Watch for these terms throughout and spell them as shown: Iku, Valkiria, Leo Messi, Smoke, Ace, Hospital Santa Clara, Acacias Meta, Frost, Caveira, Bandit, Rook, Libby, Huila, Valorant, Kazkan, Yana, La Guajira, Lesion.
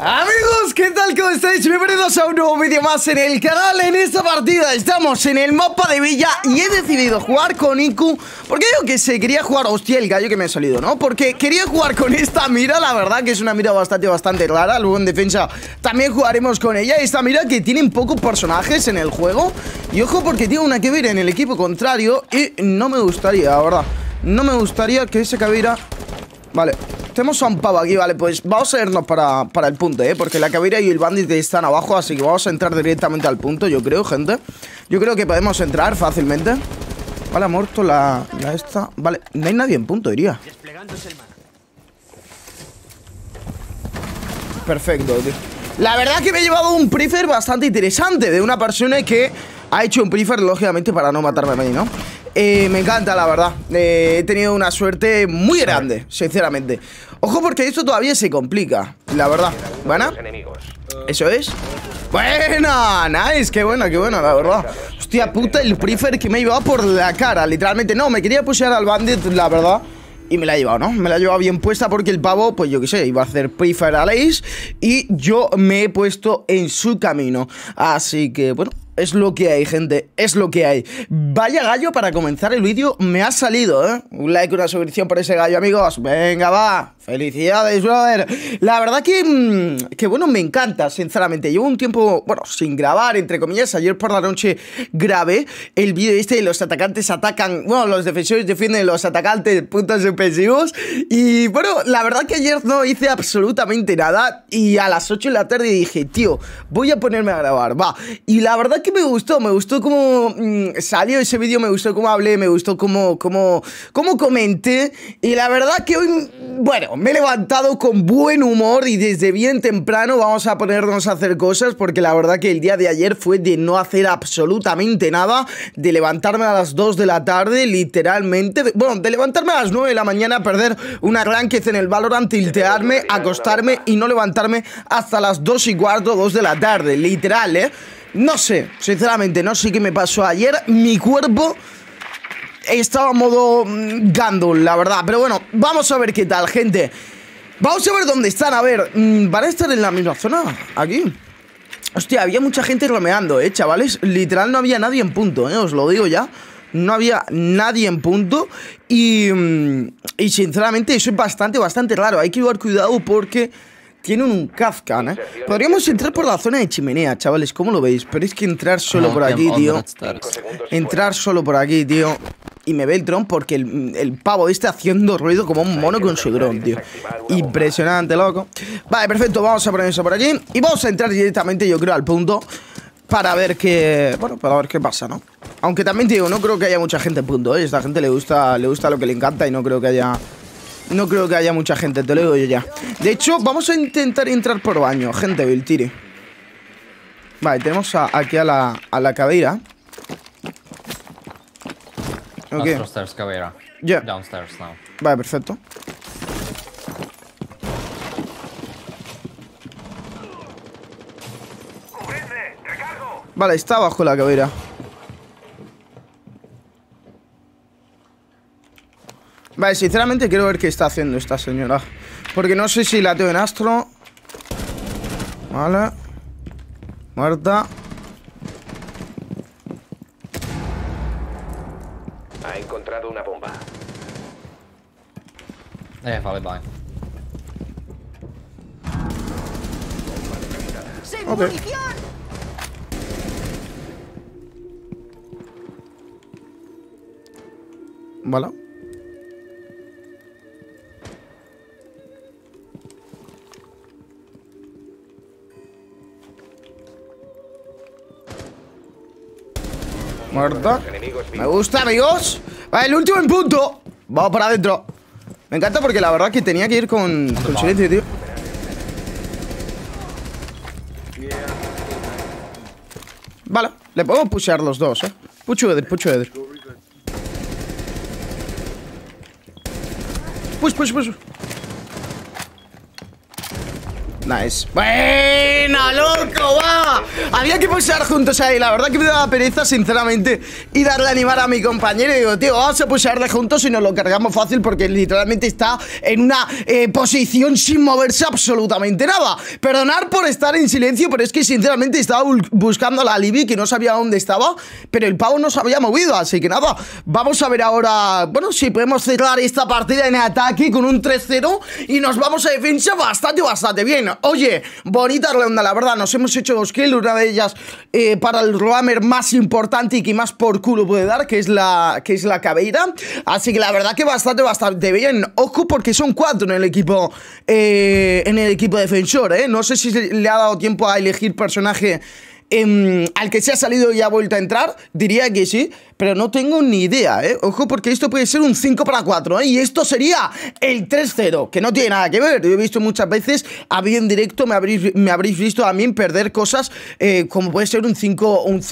Amigos, ¿qué tal? ¿Cómo estáis? Bienvenidos a un nuevo vídeo más en el canal. En esta partida estamos en el mapa de Villa y he decidido jugar con Iku porque yo que sé, quería jugar... Hostia, el gallo que me ha salido, ¿no? Porque quería jugar con esta mira, la verdad que es una mira bastante rara. Luego en defensa también jugaremos con ella. Esta mira que tienen pocos personajes en el juego. Y ojo porque tiene una Caveira en el equipo contrario y no me gustaría, la verdad. No me gustaría que ese Caveira... Vale, tenemos a un pavo aquí, vale, pues vamos a irnos para el punto, porque la Caveira y el Bandit están abajo, así que vamos a entrar directamente al punto, yo creo, gente. Yo creo que podemos entrar fácilmente. Vale, ha muerto la esta. Vale, no hay nadie en punto, diría. Perfecto, tío. La verdad que me he llevado un prefer bastante interesante de una persona que ha hecho un prefer, lógicamente, para no matarme a mí, ¿no? Me encanta, la verdad. He tenido una suerte muy grande, sinceramente. Ojo porque esto todavía se complica, la verdad. ¿Buena? ¿Eso es? ¡Buena! ¡Nice! Qué buena, la verdad! Hostia puta, el prefer que me he llevado por la cara, literalmente. No, me quería pushear al Bandit, la verdad. Y me la ha llevado, ¿no? Me la ha llevado bien puesta porque el pavo, pues yo qué sé, iba a hacer prefer al Ace y yo me he puesto en su camino. Así que, bueno, es lo que hay, gente, es lo que hay. Vaya gallo para comenzar el vídeo me ha salido, ¿eh? Un like, una suscripción por ese gallo, amigos. Venga, va. Felicidades, brother. La verdad que bueno, me encanta, sinceramente. Llevo un tiempo, bueno, sin grabar, entre comillas. Ayer por la noche grabé el vídeo este de los atacantes atacan... Bueno, los defensores defienden los atacantes, puntos ofensivos. Y bueno, la verdad que ayer no hice absolutamente nada. Y a las 8 de la tarde dije, tío, voy a ponerme a grabar, va. Y la verdad que me gustó cómo salió ese vídeo, me gustó cómo hablé, me gustó cómo comenté. Y la verdad que hoy, bueno, me he levantado con buen humor y desde bien temprano vamos a ponernos a hacer cosas, porque la verdad que el día de ayer fue de no hacer absolutamente nada, de levantarme a las 2 de la tarde, literalmente, bueno, de levantarme a las 9 de la mañana, perder una ranked en el Valorant, tiltearme, acostarme y no levantarme hasta las 2:15, 2 de la tarde, literal, No sé, sinceramente, no sé qué me pasó ayer. Mi cuerpo estaba en modo Gandul, la verdad. Pero bueno, vamos a ver qué tal, gente. Vamos a ver dónde están. A ver, ¿van a estar en la misma zona? Aquí. Hostia, había mucha gente rameando, chavales. Literal no había nadie en punto, os lo digo ya. No había nadie en punto. Y sinceramente eso es bastante raro. Hay que llevar cuidado porque... tienen un Kazkan, Podríamos entrar por la zona de chimenea, chavales, ¿cómo lo veis? Pero es que entrar solo por aquí, tío. Entrar solo por aquí, tío. Y me ve el dron porque el pavo está haciendo ruido como un mono con su dron, tío. Impresionante, loco. Vale, perfecto, vamos a poner eso por aquí. Y vamos a entrar directamente, yo creo, al punto. Para ver qué... Bueno, para ver qué pasa, ¿no? Aunque también, tío, no creo que haya mucha gente en punto, Esta gente le gusta lo que le encanta y no creo que haya... No creo que haya mucha gente, te lo digo yo ya. De hecho, vamos a intentar entrar por baño, gente, Viltiri. Vale, tenemos aquí a la Caveira. Ok. Downstairs, Caveira. Yeah. Downstairs now. Vale, perfecto. Vale, está abajo la Caveira. Vale, sinceramente quiero ver qué está haciendo esta señora, porque no sé si la tengo en astro. Vale. Muerta. Ha encontrado una bomba. Vale, vale. Ok. Vale. Muerta. Me gusta, amigos. Vale, el último en punto. Vamos para adentro. Me encanta porque la verdad que tenía que ir con silencio, tío. Vale, le podemos pushear los dos, Pucho Eder. Push. Nice. ¡Buena, loco! ¡Va! Había que pushear juntos ahí. La verdad que me daba pereza, sinceramente, y darle a animar a mi compañero. Y digo, tío, vamos a pushearle juntos y nos lo cargamos fácil, porque literalmente está en una posición sin moverse absolutamente nada. Perdonar por estar en silencio, pero es que sinceramente estaba buscando a la Libby, que no sabía dónde estaba, pero el pavo no se había movido. Así que nada, vamos a ver ahora, bueno, si podemos cerrar esta partida en ataque con un 3-0 y nos vamos a defensa bastante bien. Oye, bonita ronda, la verdad. Nos hemos hecho dos kills, una de ellas para el roamer más importante y que más por culo puede dar, que es la Caveira. Así que la verdad que bastante bien. Ojo, porque son 4 en el equipo defensor, ¿eh? No sé si le ha dado tiempo a elegir personaje al que se ha salido y ha vuelto a entrar. Diría que sí, pero no tengo ni idea, ¿eh? Ojo, porque esto puede ser un 5-4, ¿eh? Y esto sería el 3-0, que no tiene nada que ver. Yo he visto muchas veces, a mí en directo me habréis visto a mí perder cosas, como puede ser un 5-4, un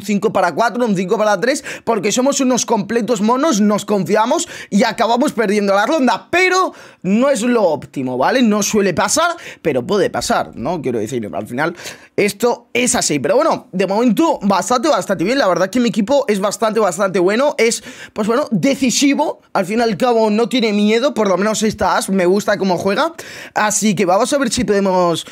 5-3, porque somos unos completos monos, nos confiamos y acabamos perdiendo la ronda. Pero no es lo óptimo, ¿vale? No suele pasar, pero puede pasar, ¿no? Quiero decir, al final esto es así. Pero bueno, de momento bastante bien. La verdad que mi equipo es bastante bueno. Es, pues bueno, decisivo. Al fin y al cabo no tiene miedo. Por lo menos esta Ash me gusta cómo juega. Así que vamos a ver si podemos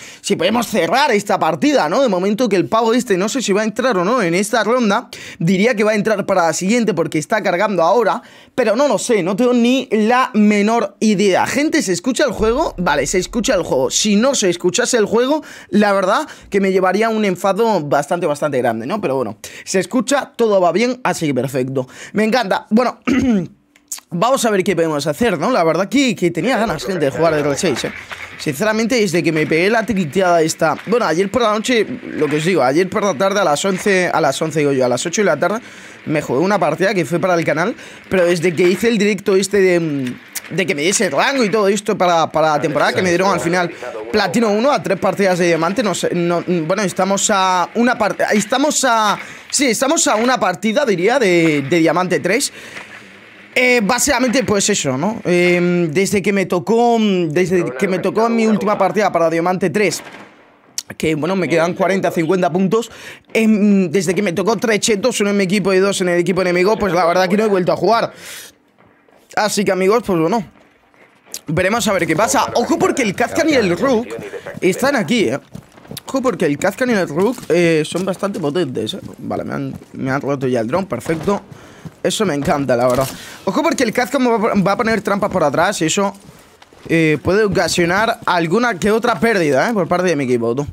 cerrar esta partida, ¿no? De momento que el pavo este, no sé si va a entrar o no en esta ronda. Diría que va a entrar para la siguiente, porque está cargando ahora, pero no lo sé, no tengo ni la menor idea. Gente, ¿se escucha el juego? Vale, se escucha el juego. Si no se escuchase el juego, la verdad que me llevaría un enfado bastante grande, ¿no? Pero bueno, se escucha, todo va bien, así que perfecto. Me encanta. Bueno, vamos a ver qué podemos hacer, ¿no? La verdad que tenía ganas, gente, de jugar de Roll 6, ¿eh? Sinceramente, desde que me pegué la triteada esta... Bueno, ayer por la noche, lo que os digo, ayer por la tarde, a las 8 de la tarde, me jugué una partida que fue para el canal, pero desde que hice el directo este de que me diese el rango y todo esto para la temporada, que me dieron al final platino 1 a 3 partidas de diamante. No sé, bueno, estamos a una partida, estamos a una partida, diría, de diamante 3. Básicamente, pues eso, ¿no? Desde que me tocó mi última partida para diamante 3, que bueno, me quedan 40-50 puntos. Desde que me tocó 3 chetos, uno en mi equipo y 2 en el equipo enemigo, pues la verdad que no he vuelto a jugar. Así que, amigos, pues bueno, veremos a ver qué pasa. Ojo, porque el Kazkan y el Rook están aquí, ¿eh? Ojo, porque el Kazkan y el Rook son bastante potentes, ¿eh? Vale, me han roto ya el drone, perfecto. Eso me encanta, la verdad. Ojo, porque el Kazkan va a poner trampas por atrás y eso puede ocasionar alguna que otra pérdida, ¿eh? Por parte de mi equipo, tú.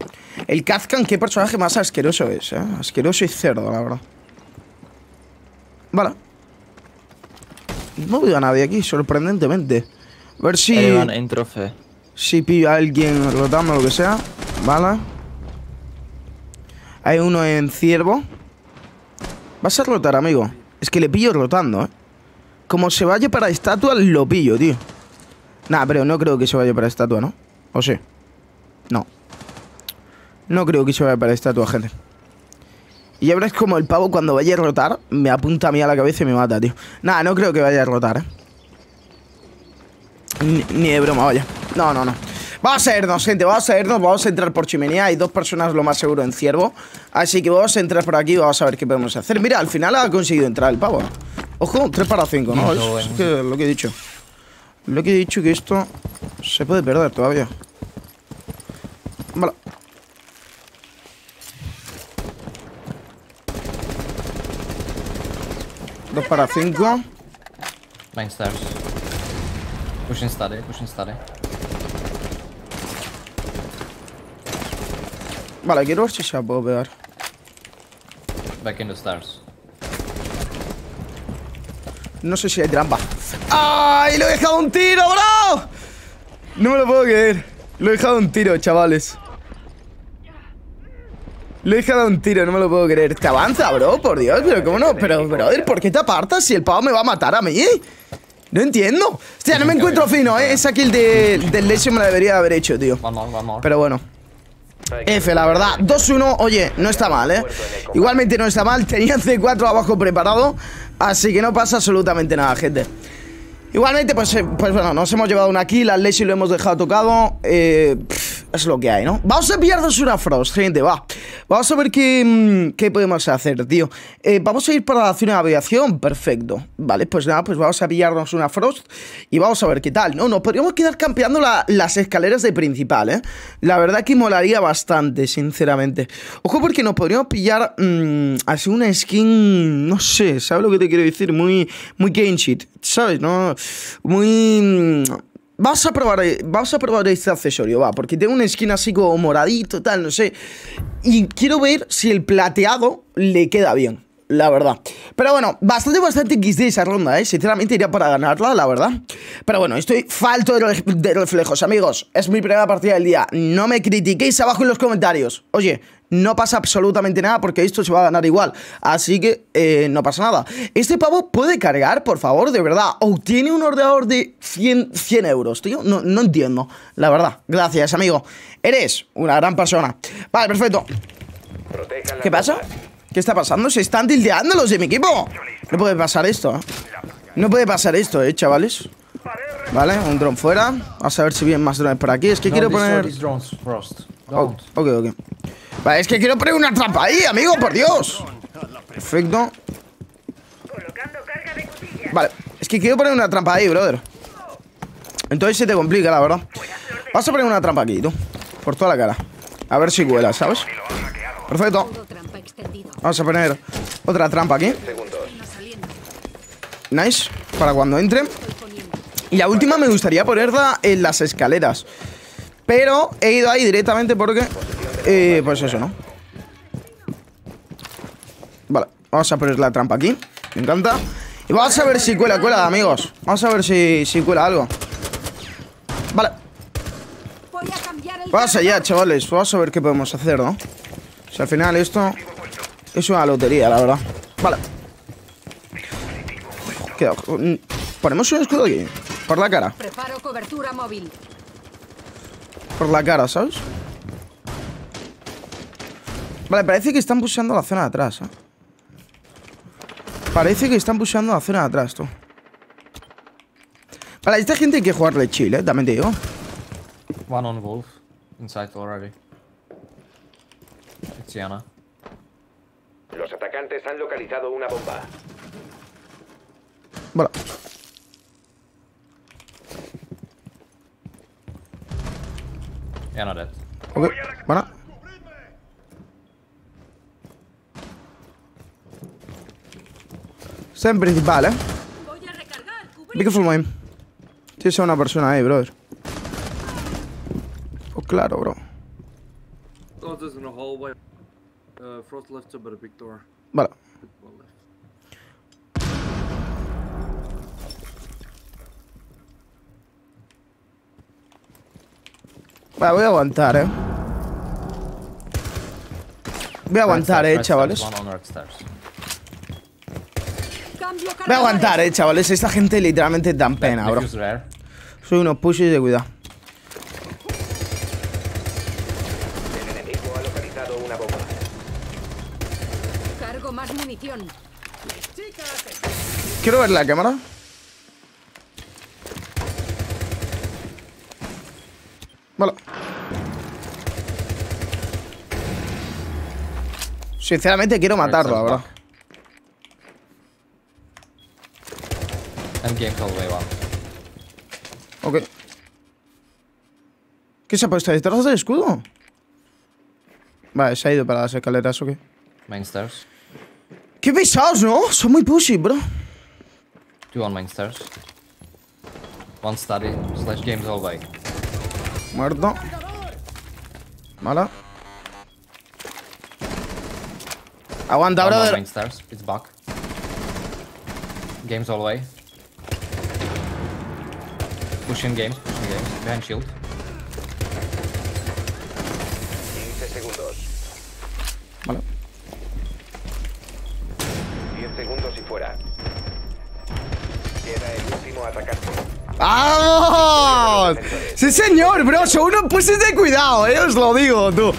El Kazkan, qué personaje más asqueroso es, ¿eh? Asqueroso y cerdo, la verdad. Vale. No veo a nadie aquí, sorprendentemente. A ver si... en trofeo. Si pillo a alguien rotando o lo que sea. Vale. Hay uno en ciervo. Vas a rotar, amigo. Es que le pillo rotando, ¿eh? Como se vaya para estatua, lo pillo, tío. Nah, pero no creo que se vaya para estatua, ¿no? ¿O sí? No. No creo que se vaya para estatua, gente. Y ahora es como el pavo cuando vaya a rotar, me apunta a mí a la cabeza y me mata, tío. Nada, no creo que vaya a rotar, ¿eh? Ni de broma, vaya. No. Vamos a irnos, gente, vamos a entrar por chimenea. Hay 2 personas lo más seguro en ciervo. Así que vamos a entrar por aquí y vamos a ver qué podemos hacer. Mira, al final ha conseguido entrar el pavo. Ojo, 3-5, ¿no? Es que lo que he dicho. Lo que he dicho, que esto se puede perder todavía. Vale. Dos para 5. Main stars. Push install. Vale, quiero ver si se la puedo pegar. Back in the stars. No sé si hay trampa. ¡Ay! ¡Lo he dejado un tiro, bro! No me lo puedo creer. Lo he dejado un tiro, chavales. Le he dejado un tiro, no me lo puedo creer. Te avanza, bro, por Dios, pero cómo no. Pero, brother, ¿por qué te apartas si el pavo me va a matar a mí? No entiendo. Hostia, no me encuentro fino, ¿eh? Esa kill del Lesion me la debería haber hecho, tío. Pero bueno, F, la verdad. 2-1, oye, no está mal, ¿eh? Igualmente no está mal, tenía C4 abajo preparado, así que no pasa absolutamente nada, gente. Igualmente, pues bueno, nos hemos llevado una kill, al Lesion lo hemos dejado tocado. es lo que hay, ¿no? Vamos a pillarnos una Frost, gente, va. Vamos a ver qué podemos hacer, tío. Vamos a ir para la zona de aviación, perfecto. Vale, pues nada, pues vamos a pillarnos una Frost y vamos a ver qué tal. No, nos podríamos quedar campeando las escaleras de principal, ¿eh? La verdad que molaría bastante, sinceramente. Ojo, porque nos podríamos pillar así una skin, no sé, ¿sabes lo que te quiero decir? Muy game shit, ¿sabes? No, muy... Vamos a probar este accesorio, va, porque tengo una skin así como moradito, tal, no sé. Y quiero ver si el plateado le queda bien, la verdad. Pero bueno, bastante XD esa ronda, ¿eh? Sinceramente iría para ganarla, la verdad. Pero bueno, estoy falto de reflejos, amigos. Es mi primera partida del día. No me critiquéis abajo en los comentarios. Oye, no pasa absolutamente nada porque esto se va a ganar igual. Así que no pasa nada. Este pavo puede cargar, por favor, de verdad. O tiene un ordenador de 100 euros, tío. No entiendo, la verdad. Gracias, amigo. Eres una gran persona. Vale, perfecto. ¿Qué pasa? ¿Qué está pasando? Se están tildeando los de mi equipo. No puede pasar esto, ¿eh? No puede pasar esto, chavales. Vale, un dron fuera. Vamos a ver si vienen más drones por aquí. Es que quiero poner... Oh, ok. Vale, es que quiero poner una trampa ahí, amigo, por Dios. Perfecto. Vale, es que quiero poner una trampa ahí, brother. Entonces se te complica, la verdad. Vas a poner una trampa aquí, tú. Por toda la cara. A ver si vuela, ¿sabes? Perfecto. Vamos a poner otra trampa aquí. Nice, para cuando entre. Y la última me gustaría ponerla en las escaleras, pero he ido ahí directamente porque... pues eso, ¿no? Vale, vamos a poner la trampa aquí. Me encanta. Y vamos a ver si cuela, amigos. Vamos a ver si cuela algo. Vale. Vamos allá, chavales. Vamos a ver qué podemos hacer, ¿no? Si al final esto es una lotería, la verdad. Vale. Ponemos un escudo aquí. Por la cara. Preparo cobertura móvil. Por la cara, ¿sabes? Vale, parece que están pusheando la zona de atrás, ¿eh? Parece que están pusheando la zona de atrás, tú. Vale, a esta gente hay que jugarle chill, ¿eh? También te digo. One on Wolf. Inside already. It's Yana. Los atacantes han localizado una bomba. Vale. Yana dead. Ok, vale. Está en principal, ¿eh? Be careful, man. Tienes a una persona ahí, brother. Oh, claro, bro. Vale. Vale, voy a aguantar, ¿eh? Voy a aguantar, chavales. Voy a aguantar, chavales. Esta gente literalmente dan pena, bro. Soy unos pushes de cuidado. El enemigo ha localizado una bomba. Cargo más munición. Quiero ver la cámara. Vale. Sinceramente quiero matarlo, bro. Ok. ¿Qué se ha puesto? ¿Detrás del escudo? Vale, se ha ido para las escaleras, ¿o qué? Main stairs. ¡Qué pesados, no! Son muy pushy, bro. Two on main stairs. One study / games all way. Muerto. Mala. Aguanta, brother. Main stairs. It's back. Games all way. Pushing games. Behind shield. 15 segundos. Vale. 10 segundos y fuera. Queda el último atacante. ¡Vamos! ¡Sí, señor, bro! Son unos puestos de cuidado, os lo digo, tú.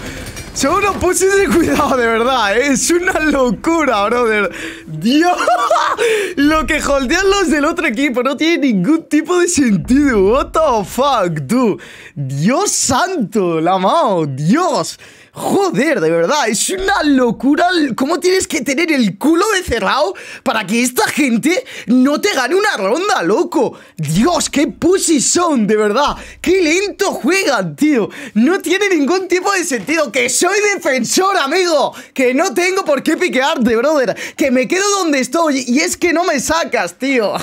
Seguro pusiste cuidado, de verdad, ¿eh? Es una locura, brother. Dios, lo que holdean los del otro equipo no tiene ningún tipo de sentido. What the fuck, dude. Dios santo, la mao, Dios. Joder, de verdad, es una locura. ¿Cómo tienes que tener el culo de cerrado para que esta gente no te gane una ronda, loco? Dios, qué pussy son, de verdad. Qué lento juegan, tío. No tiene ningún tipo de sentido. Que soy defensor, amigo. Que no tengo por qué piquearte, brother. Que me quedo donde estoy y es que no me sacas, tío.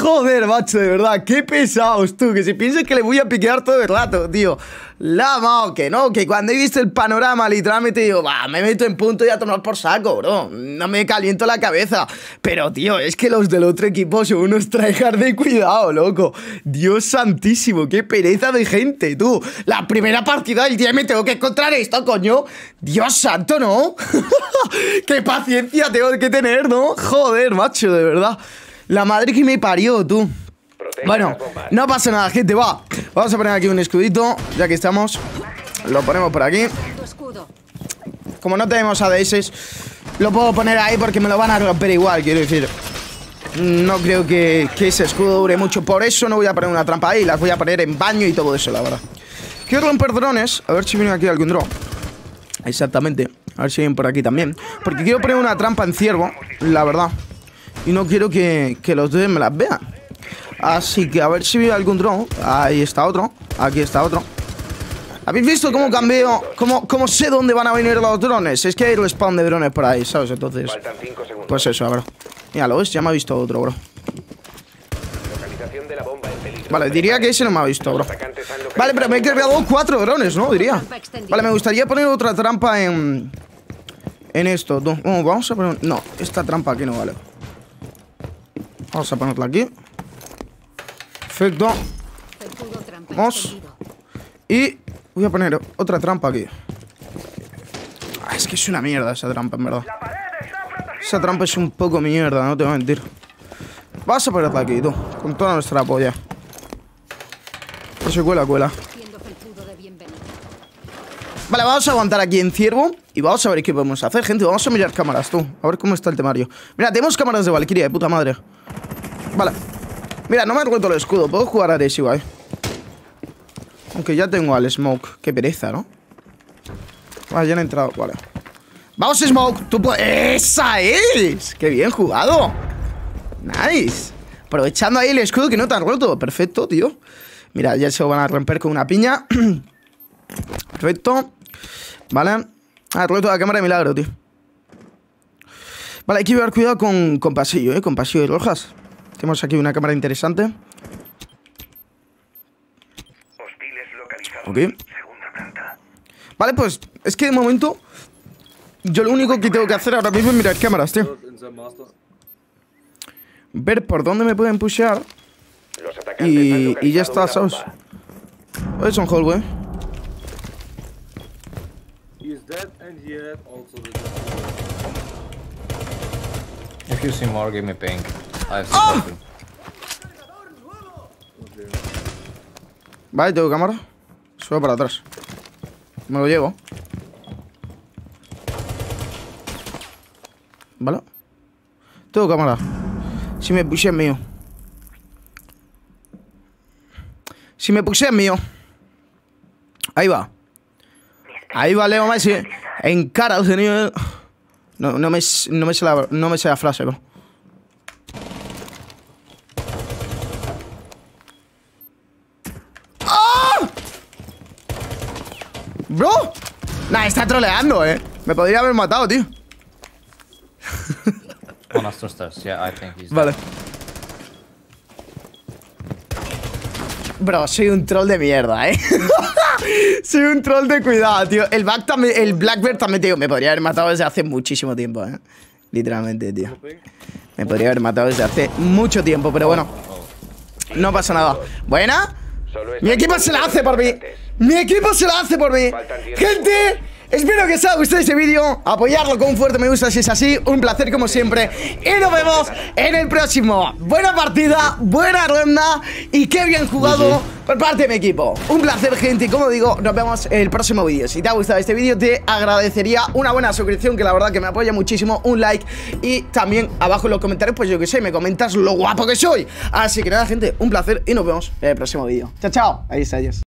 Joder, macho, de verdad, qué pesados, tú. Que si piensas que le voy a piquear todo el rato, tío. La mao, que no, que cuando he visto el panorama, literalmente digo, va, me meto en punto y a tomar por saco, bro. No me caliento la cabeza. Pero, tío, es que los del otro equipo son unos tryhard de cuidado, loco. Dios santísimo, qué pereza de gente, tú. La primera partida del día me tengo que encontrar esto, coño. Dios santo, ¿no? Qué paciencia tengo que tener, ¿no? Joder, macho, de verdad. La madre que me parió, tú. Bueno, no pasa nada, gente, va. Vamos a poner aquí un escudito, ya que estamos. Lo ponemos por aquí. Como no tenemos ADS, lo puedo poner ahí porque me lo van a romper igual, quiero decir. No creo que ese escudo dure mucho. Por eso no voy a poner una trampa ahí. Las voy a poner en baño y todo eso, la verdad. Quiero romper drones, a ver si viene aquí algún drone. Exactamente, a ver si vienen por aquí también. Porque quiero poner una trampa en ciervo, la verdad. Y no quiero que los dos me las vean. Así que a ver si veo algún drone. Ahí está otro, aquí está otro. ¿Habéis visto cómo cambio? ¿Cómo sé dónde van a venir los drones? Es que hay respawn de drones por ahí, ¿sabes? Entonces, pues eso, bro. Mira, lo ves, ya me ha visto otro, bro. Vale, diría que ese no me ha visto, bro. Vale, pero me he creado 4 drones, ¿no? Diría. Vale, me gustaría poner otra trampa en esto. Vamos a poner... No, esta trampa aquí no vale. Vamos a ponerla aquí. Perfecto. Vamos. Y voy a poner otra trampa aquí. Ah, es que es una mierda esa trampa, en verdad. Esa trampa es un poco mierda, no te voy a mentir. Vas a ponerla aquí, tú. Con toda nuestra polla. Por si cuela, cuela. Vale, vamos a aguantar aquí en ciervo. Y vamos a ver qué podemos hacer, gente. Vamos a mirar cámaras, tú. A ver cómo está el temario. Mira, tenemos cámaras de Valkiria, de puta madre. Vale. Mira, no me he roto el escudo. Puedo jugar a Ace igual. Aunque ya tengo al Smoke. Qué pereza, ¿no? Vale, ya han entrado. Vale. ¡Vamos, Smoke! ¡Tú puedes! ¡Esa es! ¡Qué bien jugado! ¡Nice! Aprovechando ahí el escudo que no te han roto. Perfecto, tío. Mira, ya se lo van a romper con una piña. Perfecto. Vale. Ah, roto la cámara de milagro, tío. Vale, hay que llevar cuidado con pasillo, ¿eh? Con pasillo de rojas. Tenemos aquí una cámara interesante. Ok. Vale, pues es que de momento yo lo único que tengo que hacer ahora mismo es mirar cámaras, tío. Ver por dónde me pueden pushear. Y ya está, ¿sabes? Es un hallway. If you see more, give me pink. ¡Ah! Vale, tengo cámara. Subo para atrás. Me lo llevo. Vale. Tengo cámara. Si me puse es mío. Si me puse es mío. Ahí va. Ahí va Leo Messi. En cara al señor. No me sé la frase, bro. Bro, nah, está troleando, Me podría haber matado, tío. Vale. Bro, soy un troll de mierda, Soy un troll de cuidado, tío. El Blackbird también, tío. Me podría haber matado desde hace muchísimo tiempo, Literalmente, tío. Me podría haber matado desde hace mucho tiempo, pero bueno. No pasa nada. Buena. Mi equipo se la hace por mí. Mi equipo se la hace por mí. Gente, espero que os haya gustado este vídeo. Apoyarlo con un fuerte me gusta si es así. Un placer como siempre. Y nos vemos en el próximo. Buena partida, buena ronda. Y qué bien jugado. por parte de mi equipo. Un placer, gente, como digo, nos vemos en el próximo vídeo. Si te ha gustado este vídeo, te agradecería una buena suscripción, que la verdad que me apoya muchísimo, un like, y también abajo en los comentarios, pues yo que sé, me comentas lo guapo que soy. Así que nada, gente, un placer y nos vemos en el próximo vídeo. Chao, chao. Ahí está, adiós.